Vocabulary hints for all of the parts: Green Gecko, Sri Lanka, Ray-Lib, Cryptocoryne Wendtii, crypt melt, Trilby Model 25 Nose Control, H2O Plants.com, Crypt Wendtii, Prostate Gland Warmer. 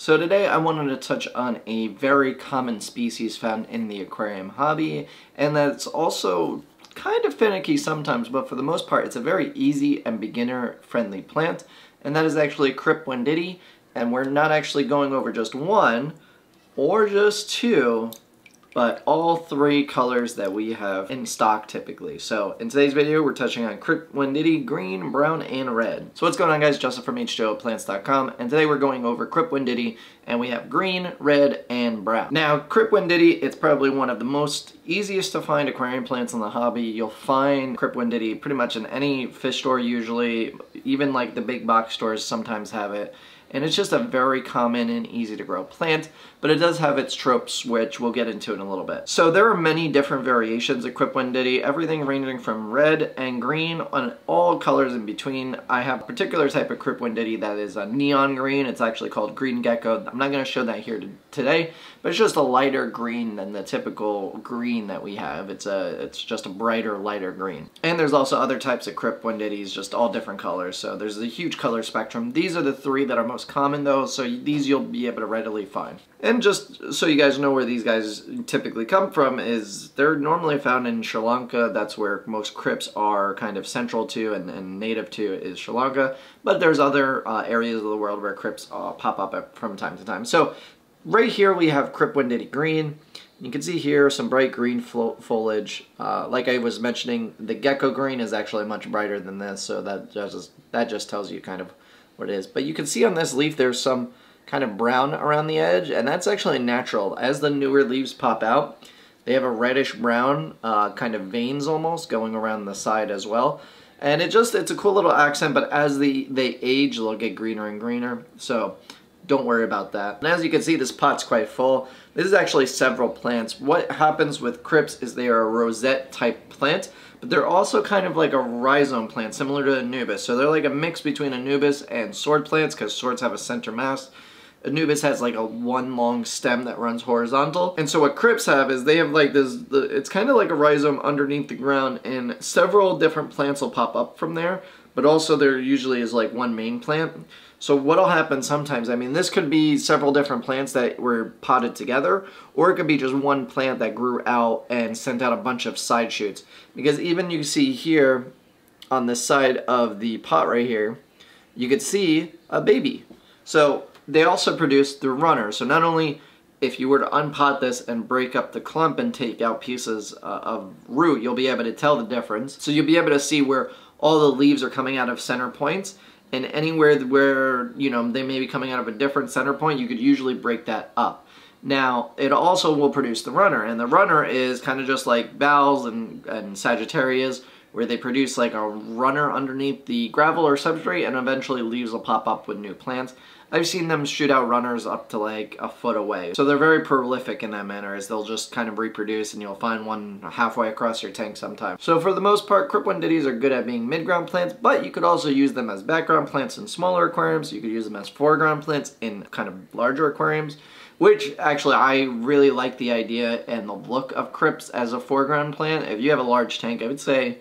So today I wanted to touch on a very common species found in the aquarium hobby, and that's also kind of finicky sometimes, but for the most part it's a very easy and beginner-friendly plant, and that is actually Crypt Wendtii. And we're not actually going over just one, or just two, but all three colors that we have in stock typically. So in today's video, we're touching on Crypt Wendtii, green, brown, and red. So what's going on, guys? Justin from H2O Plants.com, and today we're going over Crypt Wendtii, and we have green, red, and brown. Now, Crypt Wendtii, it's probably one of the most easiest to find aquarium plants in the hobby. You'll find Crypt Wendtii pretty much in any fish store usually, even like the big box stores sometimes have it. And it's just a very common and easy to grow plant, but it does have its tropes, which we'll get into in a little bit. So there are many different variations of Crypt Wendtii, everything ranging from red and green and all colors in between. I have a particular type of Crypt Wendtii that is a neon green. It's actually called Green Gecko. I'm not gonna show that here today, but it's just a lighter green than the typical green that we have. It's just a brighter, lighter green. And there's also other types of Crypt Wendtii, just all different colors. So there's a huge color spectrum. These are the three that are most common though, so these you'll be able to readily find. And just so you guys know where these guys typically come from, is they're normally found in Sri Lanka. That's where most crypts are kind of central to and native to is Sri Lanka, but there's other areas of the world where crypts pop up from time to time. So right here we have Crypt Wendtii green. You can see here some bright green foliage. Like I was mentioning, the gecko green is actually much brighter than this, so that just tells you kind of what it is. But you can see on this leaf there's some kind of brown around the edge, and that's actually natural. As the newer leaves pop out, they have a reddish brown kind of veins almost going around the side as well, and it's a cool little accent. But as they age, they'll get greener and greener, so don't worry about that. And as you can see, this pot's quite full. This is actually several plants. What happens with crypts is they are a rosette type plant, but they're also kind of like a rhizome plant, similar to Anubis. So they're like a mix between Anubis and sword plants, because swords have a center mass. Anubis has like a one long stem that runs horizontal. And so what crypts have is they have like this, it's kind of like a rhizome underneath the ground, and several different plants will pop up from there. But also there usually is like one main plant. So what'll happen sometimes, I mean, this could be several different plants that were potted together, or it could be just one plant that grew out and sent out a bunch of side shoots. Because even you see here on this side of the pot right here, you could see a baby. So they also produce the runner. So not only if you were to unpot this and break up the clump and take out pieces of root, you'll be able to tell the difference. So you'll be able to see where all the leaves are coming out of center points, and anywhere where, you know, they may be coming out of a different center point, you could usually break that up. Now, it also will produce the runner, and the runner is kind of just like bowls and Sagittarius, where they produce like a runner underneath the gravel or substrate, and eventually leaves will pop up with new plants. I've seen them shoot out runners up to like a foot away. So they're very prolific in that manner, as they'll just kind of reproduce, and you'll find one halfway across your tank sometimes. So for the most part, Crypt Wendtii are good at being mid-ground plants, but you could also use them as background plants in smaller aquariums. You could use them as foreground plants in kind of larger aquariums, which actually I really like the idea and the look of crypts as a foreground plant. If you have a large tank, I would say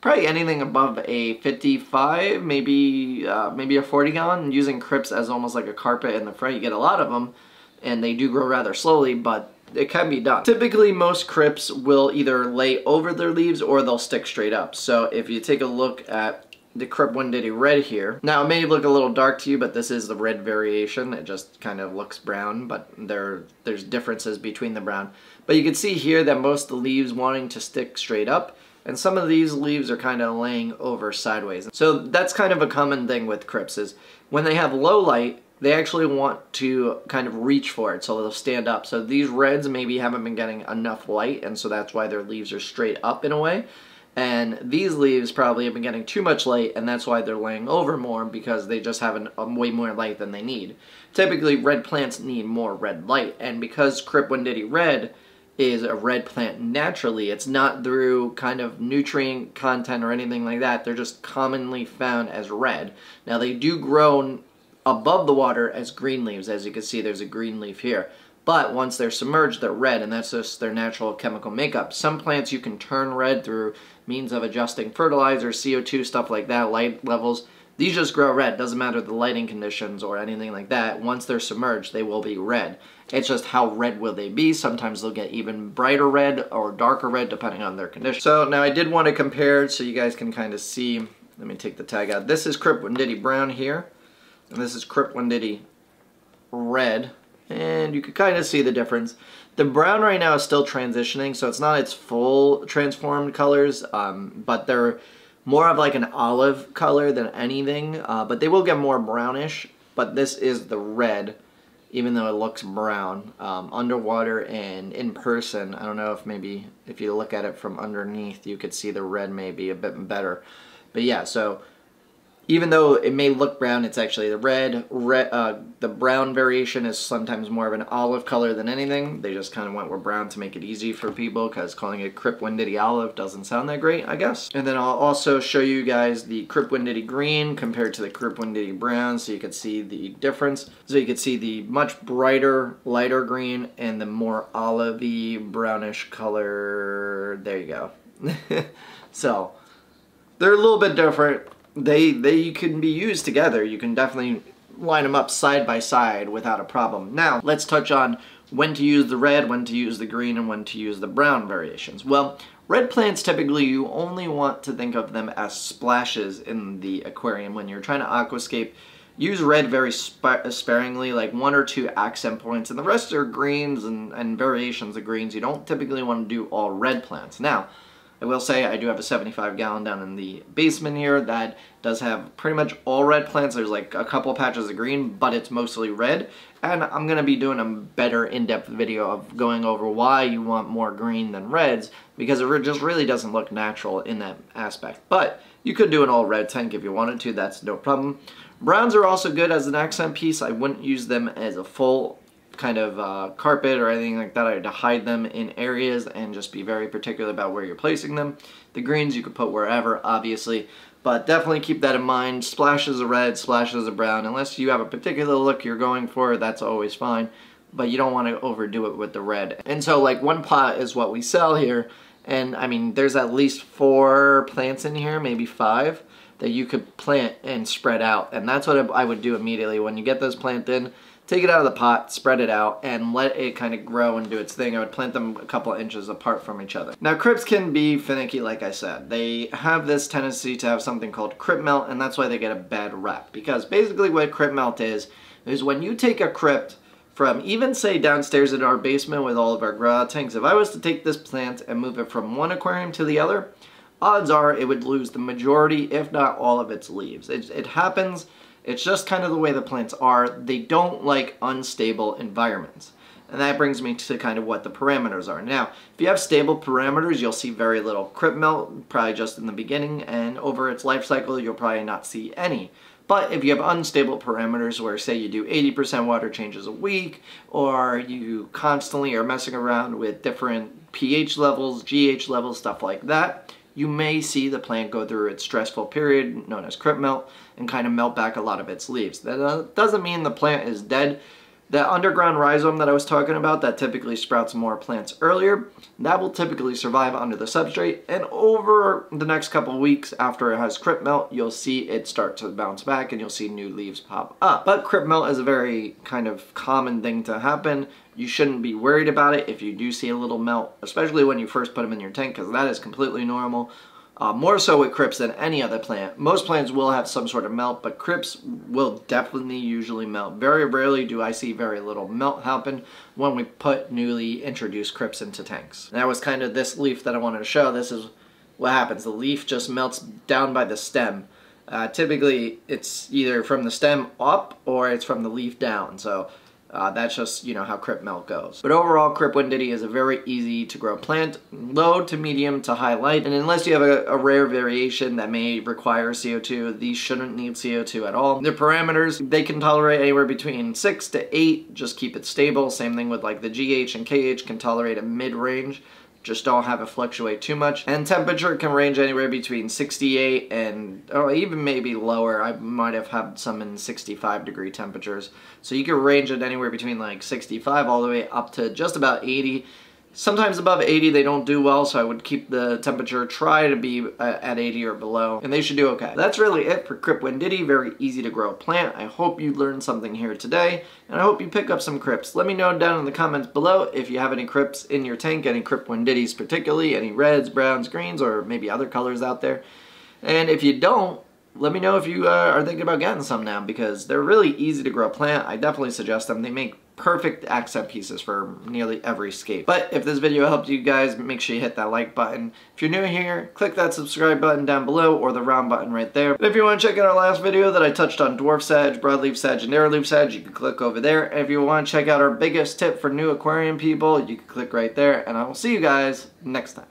probably anything above a 55, maybe a 40 gallon, using crypts as almost like a carpet in the front. You get a lot of them, and they do grow rather slowly, but it can be done. Typically, most crypts will either lay over their leaves or they'll stick straight up. So if you take a look at the Crypt Wendtii red here. Now, it may look a little dark to you, but this is the red variation. It just kind of looks brown, but there's differences between the brown. But you can see here that most of the leaves wanting to stick straight up, and some of these leaves are kind of laying over sideways. So that's kind of a common thing with crypts, is when they have low light, they actually want to kind of reach for it, so they'll stand up. So these reds maybe haven't been getting enough light, and so that's why their leaves are straight up in a way. And these leaves probably have been getting too much light, and that's why they're laying over more, because they just have way more light than they need. Typically, red plants need more red light, and because Crypt Wendtii red is a red plant naturally, it's not through kind of nutrient content or anything like that, they're just commonly found as red. Now, they do grow above the water as green leaves. As you can see, there's a green leaf here. But once they're submerged, they're red, and that's just their natural chemical makeup. Some plants you can turn red through means of adjusting fertilizer, CO2, stuff like that, light levels. These just grow red, doesn't matter the lighting conditions or anything like that. Once they're submerged, they will be red. It's just how red will they be. Sometimes they'll get even brighter red or darker red depending on their condition. So now I did want to compare so you guys can kind of see. Let me take the tag out. This is Crypt Wendtii brown here, and this is Crypt Wendtii red, and you can kind of see the difference. The brown right now is still transitioning, so it's not its full transformed colors, but they're more of like an olive color than anything, but they will get more brownish. But this is the red, even though it looks brown, underwater and in person. I don't know if maybe if you look at it from underneath, you could see the red maybe a bit better. But yeah, so even though it may look brown, it's actually the red. The brown variation is sometimes more of an olive color than anything. They just kind of went with brown to make it easy for people, because calling it Crypt Wendtii olive doesn't sound that great, I guess. And then I'll also show you guys the Crypt Wendtii green compared to the Crypt Wendtii brown, so you could see the difference. So you could see the much brighter, lighter green and the more olivey, brownish color. There you go. So they're a little bit different. They can be used together. You can definitely line them up side by side without a problem. Now, let's touch on when to use the red, when to use the green, and when to use the brown variations. Well, red plants, typically you only want to think of them as splashes in the aquarium. When you're trying to aquascape, use red very sparingly, like 1 or 2 accent points, and the rest are greens and variations of greens. You don't typically want to do all red plants. Now, I will say I do have a 75-gallon down in the basement here that does have pretty much all red plants. There's like a couple patches of green, but it's mostly red. And I'm going to be doing a better in-depth video of going over why you want more green than reds, because it just really doesn't look natural in that aspect. But you could do an all red tank if you wanted to. That's no problem. Browns are also good as an accent piece. I wouldn't use them as a full kind of carpet or anything like that. I had to hide them in areas and just be very particular about where you're placing them. The greens you could put wherever, obviously, but definitely keep that in mind. Splashes of red, splashes of brown, unless you have a particular look you're going for, that's always fine, but you don't want to overdo it with the red. And so like 1 pot is what we sell here, and I mean there's at least 4 plants in here, maybe 5, that you could plant and spread out, and that's what I would do immediately. When you get those planted in, take it out of the pot, spread it out, and let it kind of grow and do its thing. I would plant them a couple inches apart from each other. Now, crypts can be finicky, like I said. They have this tendency to have something called crypt melt, and that's why they get a bad rep. Because basically what crypt melt is when you take a crypt from even, say, downstairs in our basement with all of our grow out tanks, if I was to take this plant and move it from one aquarium to the other, odds are it would lose the majority, if not all of its leaves. It happens. It's just kind of the way the plants are. They don't like unstable environments. And that brings me to kind of what the parameters are. Now, if you have stable parameters, you'll see very little crypt melt, probably just in the beginning, and over its life cycle, you'll probably not see any. But if you have unstable parameters where, say, you do 80% water changes a week, or you constantly are messing around with different pH levels, GH levels, stuff like that, you may see the plant go through its stressful period, known as crypt melt, and kind of melt back a lot of its leaves. That doesn't mean the plant is dead. That underground rhizome that I was talking about that typically sprouts more plants earlier, that will typically survive under the substrate, and over the next couple weeks after it has crypt melt, you'll see it start to bounce back and you'll see new leaves pop up. But crypt melt is a very kind of common thing to happen. You shouldn't be worried about it if you do see a little melt, especially when you first put them in your tank, because that is completely normal. More so with crypts than any other plant. Most plants will have some sort of melt, but crypts will definitely usually melt. Very rarely do I see very little melt happen when we put newly introduced crypts into tanks. And that was kind of this leaf that I wanted to show. This is what happens. The leaf just melts down by the stem. Typically, it's either from the stem up or it's from the leaf down. So that's just, you know, how crypt melt goes. But overall, Crypt Wendtii is a very easy to grow plant, low to medium to high light, and unless you have a rare variation that may require CO2, these shouldn't need CO2 at all. Their parameters, they can tolerate anywhere between 6 to 8, just keep it stable. Same thing with like the GH and KH can tolerate a mid-range, just don't have it fluctuate too much. And temperature can range anywhere between 68 and, oh, even maybe lower. I might have had some in 65-degree temperatures. So you can range it anywhere between like 65 all the way up to just about 80. Sometimes above 80 they don't do well, so I would keep the temperature, try to be at 80 or below, and they should do okay. That's really it for Crypt Wendtii, very easy to grow plant. I hope you learned something here today, and I hope you pick up some crypts. Let me know down in the comments below if you have any crypts in your tank, any Crypt Wendtiis particularly, any reds, browns, greens, or maybe other colors out there. And if you don't, let me know if you are thinking about getting some now, because they're really easy to grow plant. I definitely suggest them. They make perfect accent pieces for nearly every scape. But if this video helped you guys, make sure you hit that like button. If you're new here, click that subscribe button down below or the round button right there. And if you want to check out our last video that I touched on dwarf sage, broadleaf sage, and narrowleaf sage, you can click over there. And if you want to check out our biggest tip for new aquarium people, you can click right there. And I will see you guys next time.